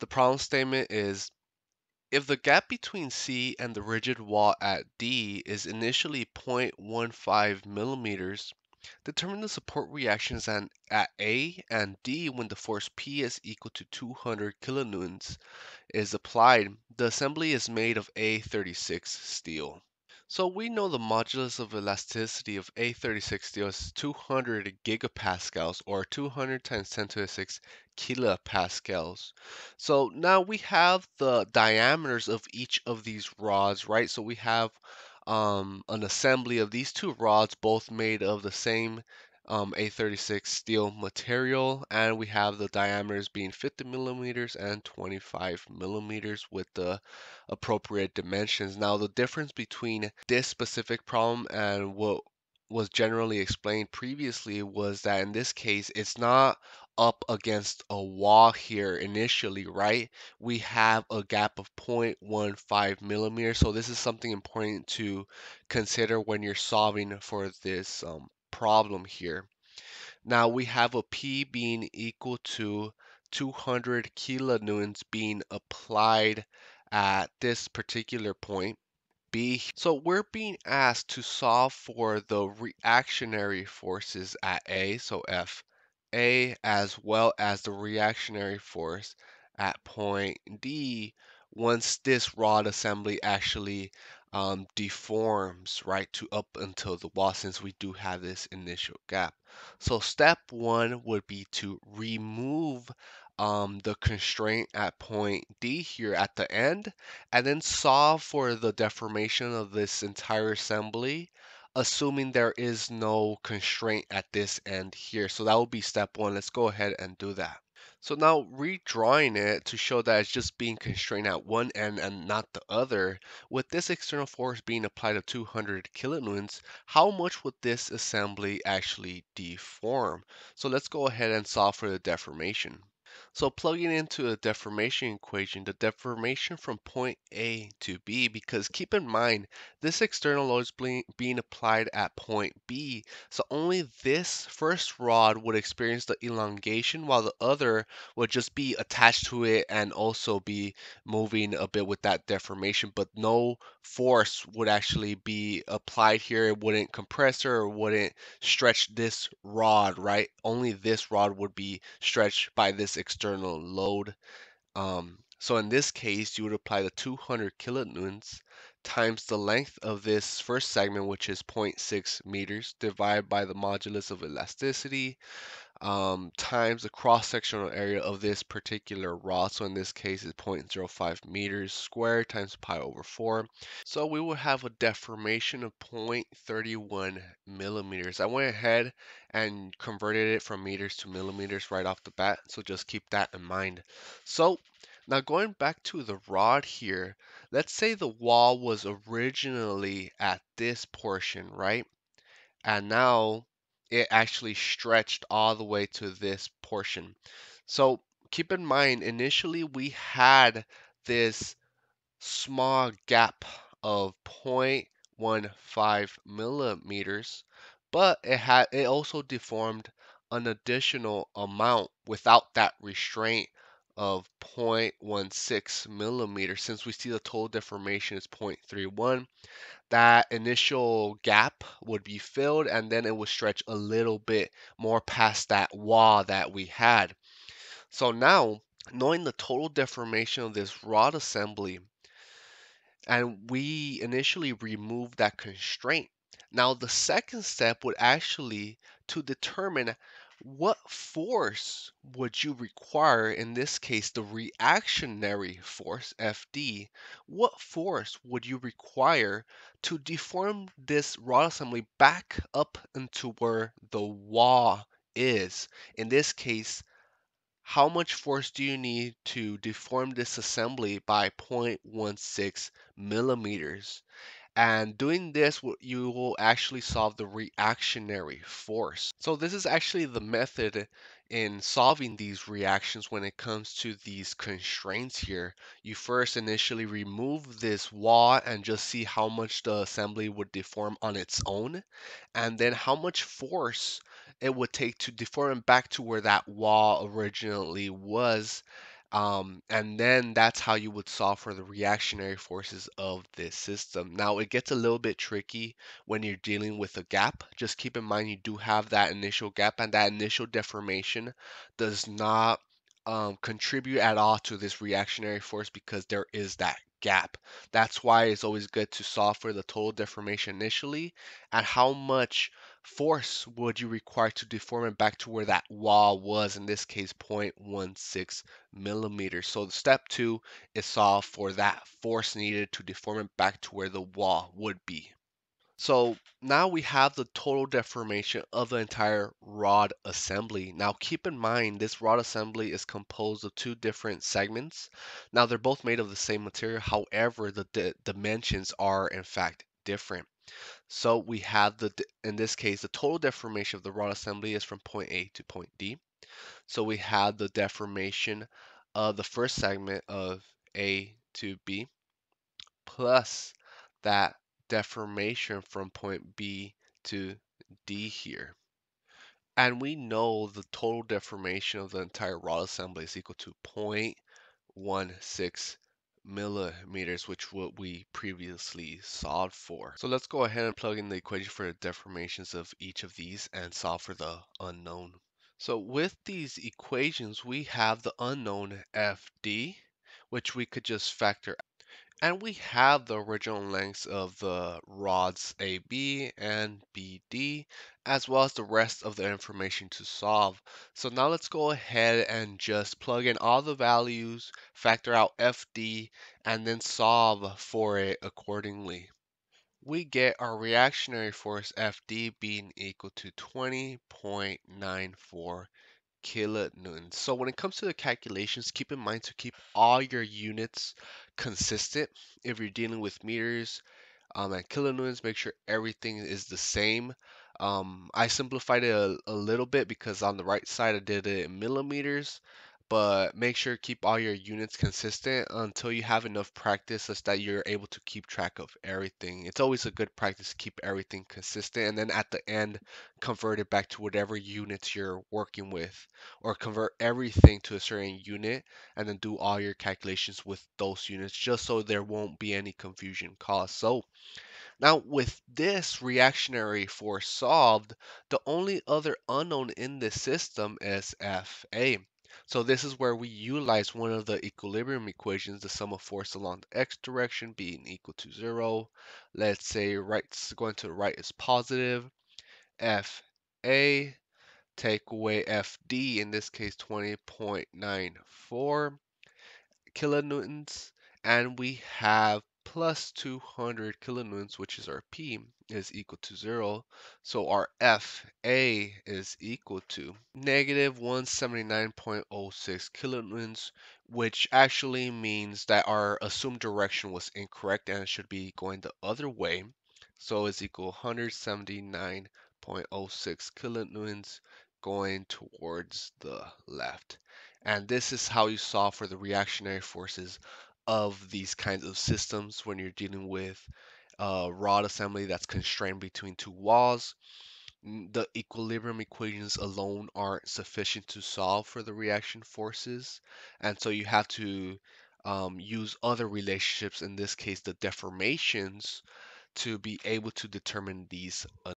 The problem statement is, if the gap between C and the rigid wall at D is initially 0.15 millimeters, determine the support reactions at A and D when the force P is equal to 200 kilonewtons is applied. The assembly is made of A36 steel. So we know the modulus of elasticity of A36 steel is 200 gigapascals, or 200 times 10 to the 6 kilopascals. So now we have the diameters of each of these rods, right? So we have an assembly of these two rods, both made of the same A36 steel material, and we have the diameters being 50 millimeters and 25 millimeters with the appropriate dimensions. Now, the difference between this specific problem and what was generally explained previously was that in this case, it's not up against a wall here initially, right? We have a gap of 0.15 millimeters. So this is something important to consider when you're solving for this problem here. Now we have a P being equal to 200 kilonewtons being applied at this particular point. B. So we're being asked to solve for the reactionary forces at A, so F. A, as well as the reactionary force at point D once this rod assembly actually deforms right to up until the wall, since we do have this initial gap. So step one would be to remove the constraint at point D here at the end, and then solve for the deformation of this entire assembly, assuming there is no constraint at this end here. So that will be step one. Let's go ahead and do that. So now redrawing it to show that it's just being constrained at one end and not the other, with this external force being applied to 200 kilonewtons, how much would this assembly actually deform? So let's go ahead and solve for the deformation. So plugging into the deformation equation, the deformation from point A to B, because keep in mind, this external load is being applied at point B, so only this first rod would experience the elongation while the other would just be attached to it and also be moving a bit with that deformation, but no force would actually be applied here. It wouldn't compress or wouldn't stretch this rod, right? Only this rod would be stretched by this external load. So in this case, you would apply the 200 kilonewtons times the length of this first segment, which is 0.6 meters, divided by the modulus of elasticity, times the cross-sectional area of this particular rod. So in this case, it's 0.05 meters squared times pi over 4. So we will have a deformation of 0.31 millimeters. I went ahead and converted it from meters to millimeters right off the bat, so just keep that in mind. So now going back to the rod here, let's say the wall was originally at this portion, right? And now it actually stretched all the way to this portion. So keep in mind, initially we had this small gap of 0.15 millimeters, but it also deformed an additional amount without that restraint of 0.16 millimeters. Since we see the total deformation is 0.31, that initial gap would be filled and then it would stretch a little bit more past that wall that we had. So now, knowing the total deformation of this rod assembly, and we initially removed that constraint, now the second step would actually to determine what force would you require, in this case the reactionary force, FD, what force would you require to deform this rod assembly back up into where the wall is? In this case, how much force do you need to deform this assembly by 0.16 millimeters? And doing this, you will actually solve the reactionary force. So this is actually the method in solving these reactions when it comes to these constraints here. You first initially remove this wall and just see how much the assembly would deform on its own, and then how much force it would take to deform it back to where that wall originally was. And then that's how you would solve for the reactionary forces of this system. Now, it gets a little bit tricky when you're dealing with a gap. Just keep in mind you do have that initial gap, and that initial deformation does not contribute at all to this reactionary force because there is that gap. That's why it's always good to solve for the total deformation initially and how much force would you require to deform it back to where that wall was, in this case 0.16 millimeters. So step 2 is solve for that force needed to deform it back to where the wall would be. So now we have the total deformation of the entire rod assembly. Now keep in mind this rod assembly is composed of two different segments. Now they're both made of the same material, however the dimensions are in fact different. So we have, in this case, the total deformation of the rod assembly is from point A to point D. So we have the deformation of the first segment of A to B plus that deformation from point B to D here. And we know the total deformation of the entire rod assembly is equal to 0.16 millimeters, which what we previously solved for. So let's go ahead and plug in the equation for the deformations of each of these and solve for the unknown. So with these equations, we have the unknown FD, which we could just factor out. And we have the original lengths of the rods AB and BD, as well as the rest of the information to solve. So now let's go ahead and just plug in all the values, factor out FD, and then solve for it accordingly. We get our reactionary force FD being equal to 20.94 kilonewtons. So when it comes to the calculations, keep in mind to keep all your units consistent. If you're dealing with meters and kilonewtons, make sure everything is the same. I simplified it a little bit because on the right side I did it in millimeters, but make sure to keep all your units consistent until you have enough practice such that you're able to keep track of everything. It's always a good practice to keep everything consistent, and then at the end, convert it back to whatever units you're working with, or convert everything to a certain unit and then do all your calculations with those units, just so there won't be any confusion caused. So now with this reactionary force solved, the only other unknown in this system is FA. So this is where we utilize one of the equilibrium equations, the sum of force along the x direction being equal to 0. Let's say right's going to the right is positive. FA, take away FD, in this case 20.94 kilonewtons, and we have plus 200 kilonewtons, which is our P, is equal to 0. So our FA is equal to negative 179.06 kilonewtons, which actually means that our assumed direction was incorrect and it should be going the other way. So it's equal 179.06 kilonewtons going towards the left. And this is how you solve for the reactionary forces of these kinds of systems when you're dealing with a rod assembly that's constrained between two walls. The equilibrium equations alone aren't sufficient to solve for the reaction forces, and so you have to use other relationships, in this case the deformations, to be able to determine these